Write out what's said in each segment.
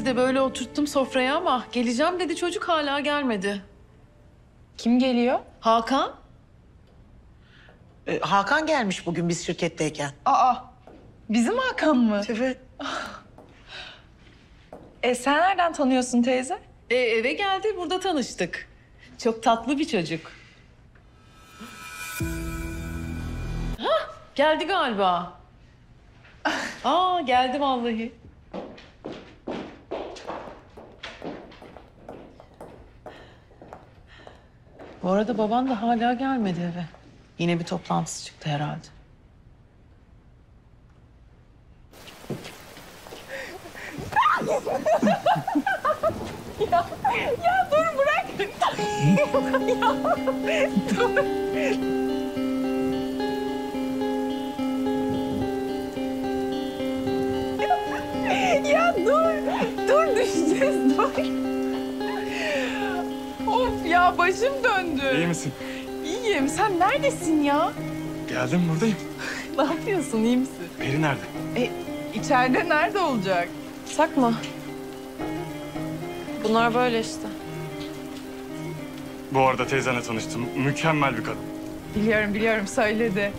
Sizi de böyle oturttum sofraya ama geleceğim dedi çocuk, hala gelmedi. Kim geliyor? Hakan. Hakan gelmiş bugün biz şirketteyken. Aa, bizim Hakan mı? Evet. Sen nereden tanıyorsun teyze? Eve geldi, burada tanıştık. Çok tatlı bir çocuk. Hah, geldi galiba. Aa, geldi vallahi. Bu arada baban da hala gelmedi eve. Yine bir toplantısı çıktı herhalde. Ya dur bırak. Ya dur. Ya dur. Dur düşeceğiz dur. Of ya, başım döndü. İyi misin? İyiyim. Sen neredesin ya? Geldim, buradayım. Ne yapıyorsun, iyi misin? Peri nerede? İçeride, nerede olacak? Sakma. Bunlar böyle işte. Bu arada teyzenle tanıştım. Mükemmel bir kadın. Biliyorum, biliyorum. Söyledi.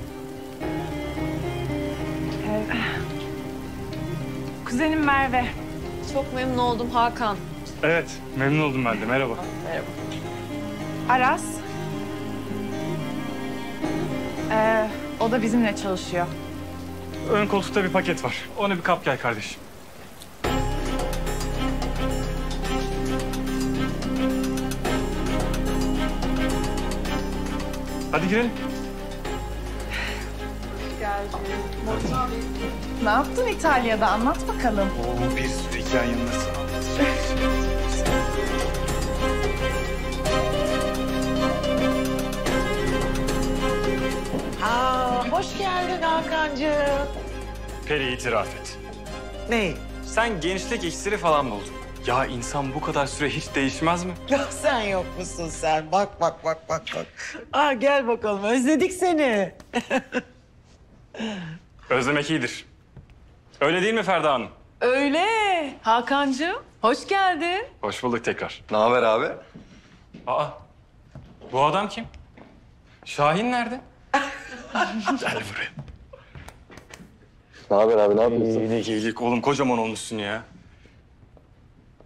Evet. Kuzenim Merve. Çok memnun oldum Hakan. Evet, memnun oldum ben de. Merhaba. Merhaba. Aras. O da bizimle çalışıyor. Ön koltukta bir paket var. Ona bir kap gel kardeşim. Hadi girelim. Hoş geldin. Ne yaptın İtalya'da? Anlat bakalım. Oo, bir sürü hikayen nasıl anlatacağım? Hoş geldin Hakan'cığım. Peri, itiraf et. Neyi? Sen gençlik iksiri falan buldun. Ya insan bu kadar süre hiç değişmez mi? Ya sen yok musun sen? Bak bak bak bak bak. Aa, gel bakalım, özledik seni. Özlemek iyidir. Öyle değil mi Ferda Hanım? Öyle. Hakan'cığım hoş geldin. Hoş bulduk tekrar. Ne haber abi? Aa, bu adam kim? Şahin nerede? Gel buraya. Ne haber abi, ne yapıyorsun? Ne iyilik oğlum, kocaman olmuşsun ya.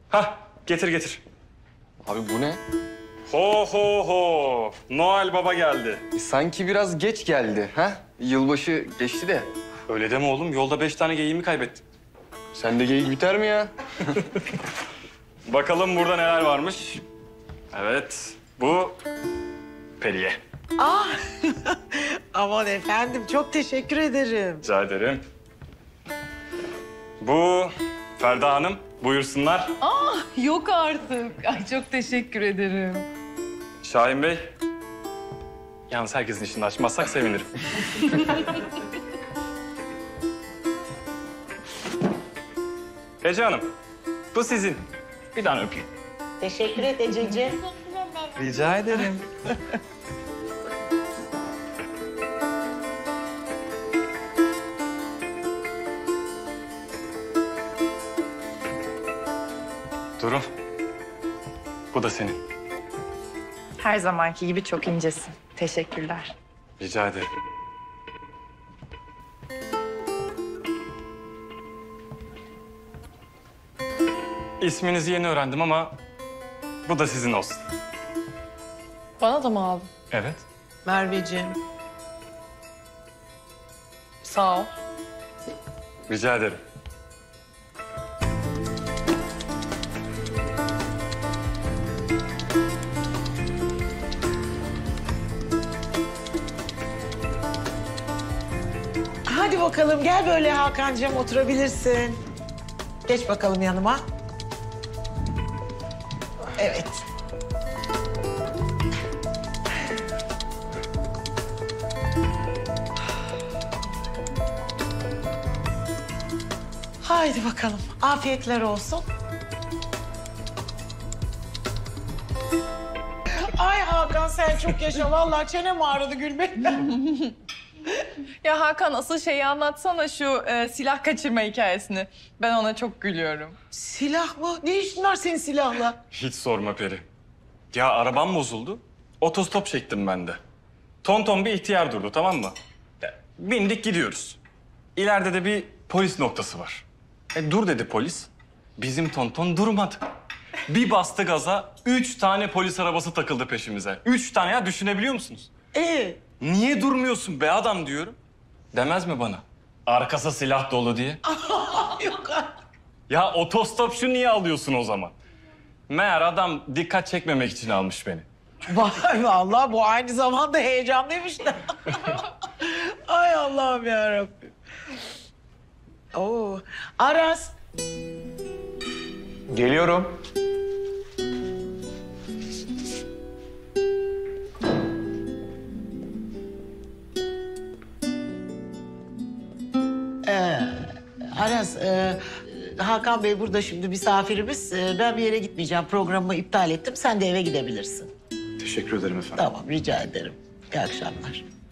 Hah, getir getir. Abi bu ne? Ho ho ho, Noel Baba geldi. Sanki biraz geç geldi ha? Yılbaşı geçti de. Öyle deme oğlum, yolda 5 tane geyiğimi kaybettim. Sen de geyik biter mi ya? Bakalım burada neler varmış. Evet, bu Peri'ye. Ah, aman efendim, çok teşekkür ederim. Rica ederim. Bu Ferda Hanım, buyursunlar. Ah, yok artık. Ay, çok teşekkür ederim. Şahin Bey, yalnız herkesin işini açmazsak sevinirim. Ece Hanım, bu sizin. Bir tane öpeyim. Teşekkür et Ececiğim. Rica ederim. Durun. Bu da senin. Her zamanki gibi çok incesin. Teşekkürler. Rica ederim. İsminizi yeni öğrendim ama bu da sizin olsun. Bana da mı aldın? Evet. Merveciğim. Sağ ol. Rica ederim. Hadi bakalım, gel böyle Hakan'cığım, oturabilirsin. Geç bakalım yanıma. Evet. Haydi bakalım, afiyetler olsun. Ay Hakan, sen çok yaşa. Vallahi çenem ağrıdı gülmekten. Ya Hakan, asıl şeyi anlatsana, şu silah kaçırma hikayesini. Ben ona çok gülüyorum. Silah mı? Ne işin var senin silahla? Hiç sorma Peri. Ya arabam bozuldu. Otostop çektim ben de. Tonton bir ihtiyar durdu, tamam mı? Bindik gidiyoruz. İleride de bir polis noktası var. Dur dedi polis. Bizim tonton durmadı. Bir bastı gaza, 3 tane polis arabası takıldı peşimize. 3 tane ya, düşünebiliyor musunuz? Niye durmuyorsun be adam diyorum. Demez mi bana? Arkası silah dolu diye. Yok artık. Ya otostopçu niye alıyorsun o zaman? Meğer adam dikkat çekmemek için almış beni. Vay vallahi bu aynı zamanda heyecanlıymış da. Ay Allah'ım yarabbim. Oo, Aras. Geliyorum. Aras, Hakan Bey burada şimdi misafirimiz. Ben bir yere gitmeyeceğim. Programımı iptal ettim. Sen de eve gidebilirsin. Teşekkür ederim efendim. Tamam, rica ederim. İyi akşamlar.